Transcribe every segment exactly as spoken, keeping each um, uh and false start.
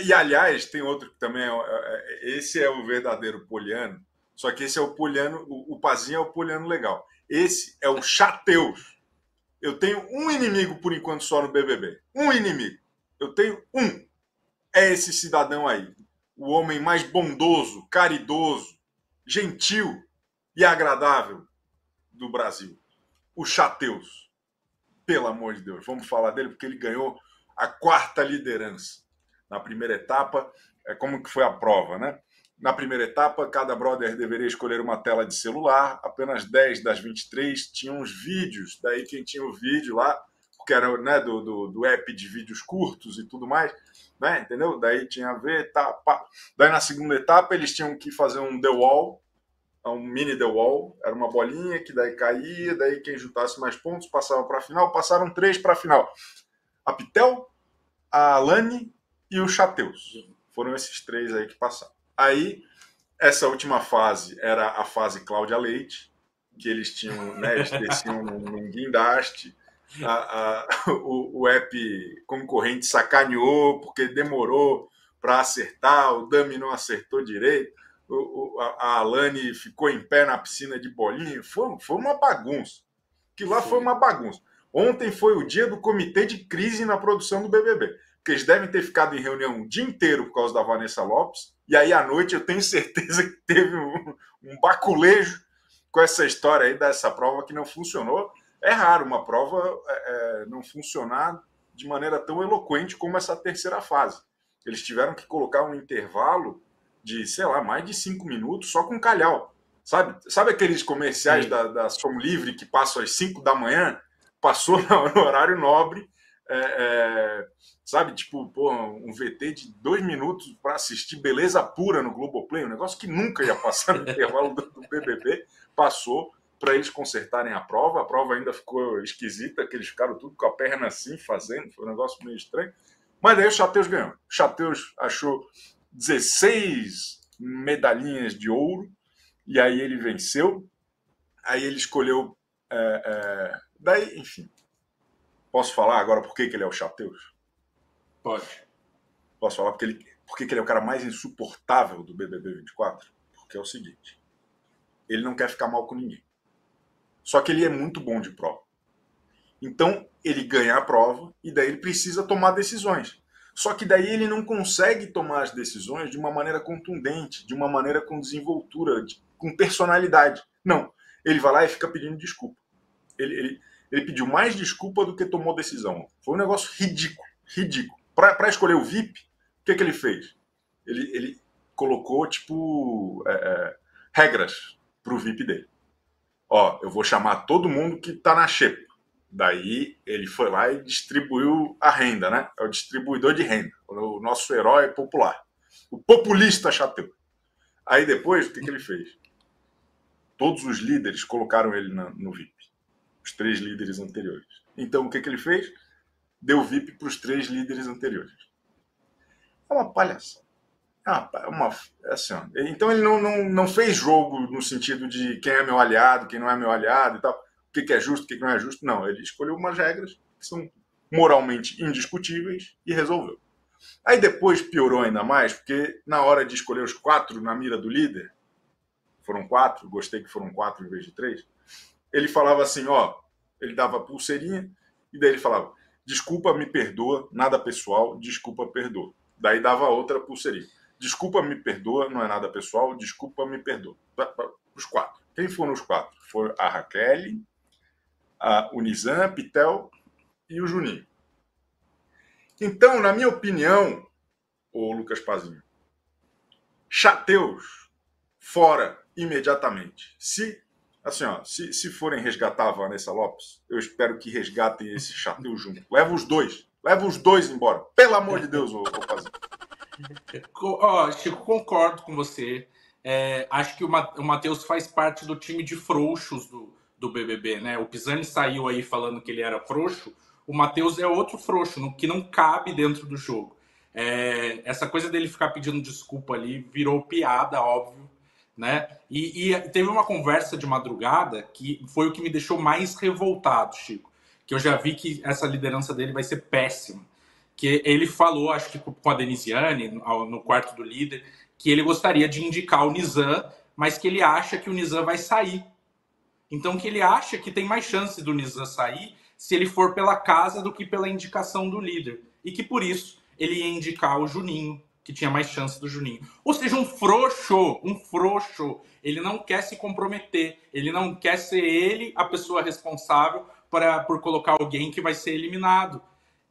E, aliás, tem outro que também... É, esse é o verdadeiro poliano, só que esse é o poliano... O, o Pasin é o poliano legal. Esse é o Chateus. Eu tenho um inimigo, por enquanto, só no B B B. Um inimigo. Eu tenho um. É esse cidadão aí. O homem mais bondoso, caridoso, gentil e agradável do Brasil. O Chateus. Pelo amor de Deus. Vamos falar dele, porque ele ganhou a quarta liderança. Na primeira etapa, é como que foi a prova, né? Na primeira etapa, cada brother deveria escolher uma tela de celular. Apenas dez das vinte e três tinham os vídeos. Daí quem tinha o vídeo lá, que era, né, do, do, do app de vídeos curtos e tudo mais, né? Entendeu? Daí tinha a ver, tá, pá. Daí na segunda etapa eles tinham que fazer um The Wall, um mini The Wall. Era uma bolinha que daí caía, daí quem juntasse mais pontos passava para a final. Passaram três para a final. A Pitel, a Alane e o Chateus. Foram esses três aí que passaram. Aí, essa última fase era a fase Cláudia Leite, que eles tinham, né, eles desciam num guindaste. A, a, o, o app concorrente sacaneou, porque demorou para acertar, o Dami não acertou direito, o, o, a Alane ficou em pé na piscina de bolinha. Foi, foi uma bagunça. Que lá foi uma bagunça. Ontem foi o dia do comitê de crise na produção do B B B. Porque eles devem ter ficado em reunião o dia inteiro por causa da Vanessa Lopes, e aí à noite eu tenho certeza que teve um, um baculejo com essa história aí dessa prova que não funcionou. É raro uma prova é, não funcionar de maneira tão eloquente como essa terceira fase. Eles tiveram que colocar um intervalo de, sei lá, mais de cinco minutos só com calhau. Sabe, sabe aqueles comerciais da, da Som Livre que passam às cinco da manhã? Passou no horário nobre, é, é, sabe, tipo, porra, um V T de dois minutos para assistir Beleza Pura no Globoplay, um negócio que nunca ia passar no intervalo do B B B, passou para eles consertarem a prova. A prova ainda ficou esquisita, que eles ficaram tudo com a perna assim, fazendo, foi um negócio meio estranho. Mas aí o Chateus ganhou. O Chateus achou dezesseis medalhinhas de ouro, e aí ele venceu, aí ele escolheu... É, é, daí, enfim, posso falar agora por que que ele é o Chateus? Pode. Posso falar porque ele, porque ele é o cara mais insuportável do B B B vinte e quatro? Porque é o seguinte, ele não quer ficar mal com ninguém. Só que ele é muito bom de prova. Então, ele ganha a prova e daí ele precisa tomar decisões. Só que daí ele não consegue tomar as decisões de uma maneira contundente, de uma maneira com desenvoltura, de, com personalidade. Não, ele vai lá e fica pedindo desculpa. Ele, ele, ele pediu mais desculpa do que tomou decisão. Foi um negócio ridículo, ridículo. Para escolher o V I P, o que, que ele fez? Ele, ele colocou, tipo, é, é, regras para o V I P dele. Ó, eu vou chamar todo mundo que está na xepa. Daí ele foi lá e distribuiu a renda, né? É o distribuidor de renda, o nosso herói popular. O populista Chateau. Aí depois, o que, que ele fez? Todos os líderes colocaram ele na, no V I P. Os três líderes anteriores. Então, o que, que ele fez? Deu V I P para os três líderes anteriores. É uma palhaçada. É uma, é uma, é assim, ó. Então ele não, não, não fez jogo no sentido de quem é meu aliado, quem não é meu aliado e tal, o que, que é justo, o que, que não é justo. Não, ele escolheu umas regras que são moralmente indiscutíveis e resolveu. Aí depois piorou ainda mais, porque na hora de escolher os quatro na mira do líder, foram quatro, gostei que foram quatro em vez de três, ele falava assim, ó, ele dava pulseirinha e daí ele falava, desculpa, me perdoa, nada pessoal, desculpa, perdoa. Daí dava outra pulseirinha. Desculpa, me perdoa, não é nada pessoal, desculpa, me perdoa. Os quatro. Quem foram os quatro? Foi a Raquel, a Nizam, a Pitel e o Juninho. Então, na minha opinião, o Lucas Pasin, Chateus, fora imediatamente. Se... Assim, ó, se, se forem resgatar a Vanessa Lopes, eu espero que resgatem esse Chateus junto. Leva os dois. Leva os dois embora. Pelo amor de Deus, ô Pasin. Ó, oh, Chico, concordo com você. É, acho que o Matteus faz parte do time de frouxos do, do B B B, né? O Pisani saiu aí falando que ele era frouxo. O Matteus é outro frouxo, no, que não cabe dentro do jogo. É, essa coisa dele ficar pedindo desculpa ali virou piada, óbvio. Né? E, e teve uma conversa de madrugada que foi o que me deixou mais revoltado, Chico, que eu já vi que essa liderança dele vai ser péssima, que ele falou, acho que com a Denisiane, no quarto do líder, que ele gostaria de indicar o Nizam, mas que ele acha que o Nizam vai sair. Então, que ele acha que tem mais chance do Nizam sair se ele for pela casa do que pela indicação do líder. E que, por isso, ele ia indicar o Juninho, que tinha mais chance do Juninho. Ou seja, um frouxo, um frouxo. Ele não quer se comprometer, ele não quer ser ele a pessoa responsável para, por colocar alguém que vai ser eliminado.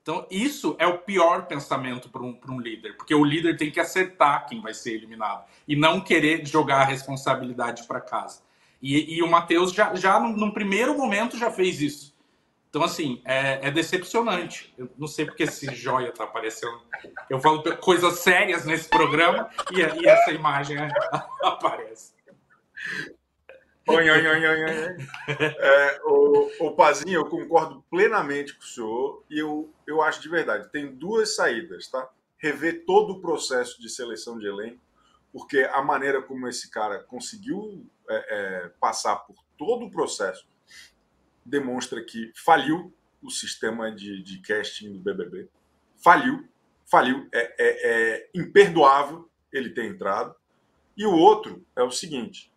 Então, isso é o pior pensamento para um, para um líder, porque o líder tem que acertar quem vai ser eliminado e não querer jogar a responsabilidade para casa. E, e o Matteus já, já num primeiro momento já fez isso. Então, assim, é, é decepcionante. Eu não sei porque esse joia está aparecendo. Eu falo coisas sérias nesse programa e, e essa imagem aparece. Oi, oi, oi, oi, oi. É, o, o Pazinho, eu concordo plenamente com o senhor e eu, eu acho de verdade. Tem duas saídas, tá? Rever todo o processo de seleção de elenco, porque a maneira como esse cara conseguiu é, é, passar por todo o processo demonstra que faliu o sistema de, de casting do B B B. Faliu, faliu. É, é, é imperdoável ele ter entrado. E o outro é o seguinte.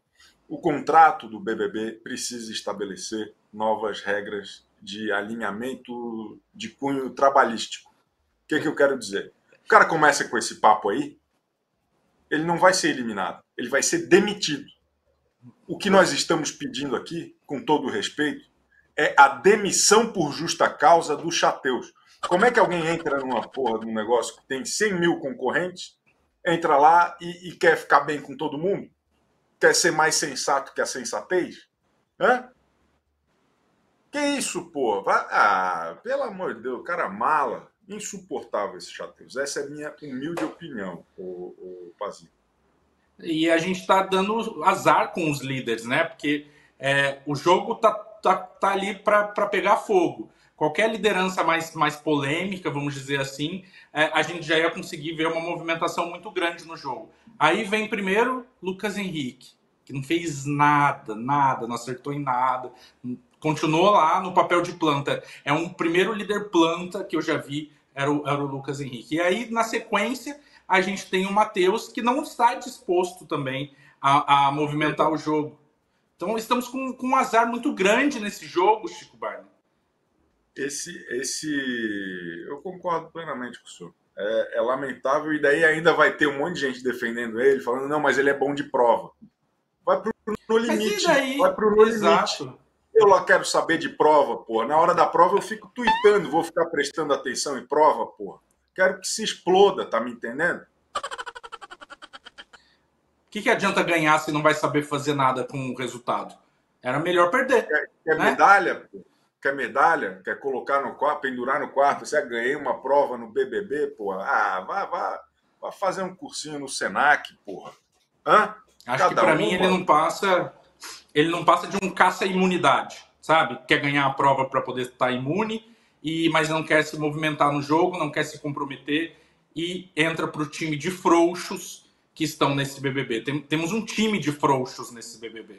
O contrato do B B B precisa estabelecer novas regras de alinhamento de cunho trabalhístico. O que é que eu quero dizer? O cara começa com esse papo aí, ele não vai ser eliminado, ele vai ser demitido. O que nós estamos pedindo aqui, com todo respeito, é a demissão por justa causa do Chateus. Como é que alguém entra numa porra de um negócio que tem cem mil concorrentes, entra lá e, e quer ficar bem com todo mundo? Quer ser mais sensato que a sensatez? Hã? Que isso, pô? Ah, pelo amor de Deus, cara mala. Insuportável esse Chateus. Essa é a minha humilde opinião, o, o Pazinho. E a gente tá dando azar com os líderes, né? Porque é, o jogo tá, tá, tá ali para pegar fogo. Qualquer liderança mais, mais polêmica, vamos dizer assim, é, a gente já ia conseguir ver uma movimentação muito grande no jogo. Aí vem primeiro Lucas Henrique, que não fez nada, nada, não acertou em nada, continuou lá no papel de planta. É um primeiro líder planta que eu já vi, era o, era o Lucas Henrique. E aí, na sequência, a gente tem o Matteus, que não está disposto também a, a movimentar o jogo. Então, estamos com, com um azar muito grande nesse jogo, Chico Barney. Esse, esse, eu concordo plenamente com o senhor. É, é lamentável, e daí ainda vai ter um monte de gente defendendo ele, falando, não, mas ele é bom de prova. Vai pro no limite, daí... vai pro no Exato. limite. Eu lá quero saber de prova, porra. Na hora da prova eu fico tuitando, vou ficar prestando atenção em prova, porra. Quero que se exploda, tá me entendendo? O que, que adianta ganhar se não vai saber fazer nada com o resultado? Era melhor perder. Quer, quer né? medalha, porra? Quer medalha, quer colocar no quarto, pendurar no quarto, você ganhei uma prova no B B B, porra. Ah, vá, vá, vá fazer um cursinho no Senac, porra. Hã? Acho Cada que pra um, mim ele não passa, ele não passa de um caça-imunidade, sabe? Quer ganhar a prova para poder estar imune, e, mas não quer se movimentar no jogo, não quer se comprometer e entra pro time de frouxos que estão nesse B B B. Tem, temos um time de frouxos nesse B B B.